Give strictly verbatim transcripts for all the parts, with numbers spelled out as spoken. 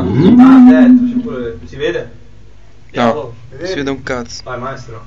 Mm. Ah, dentro, pure... si vede? No, vede? Si vede un cazzo. Vai maestro.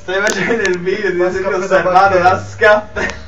Stai facendo il video di essere osservato da scappare.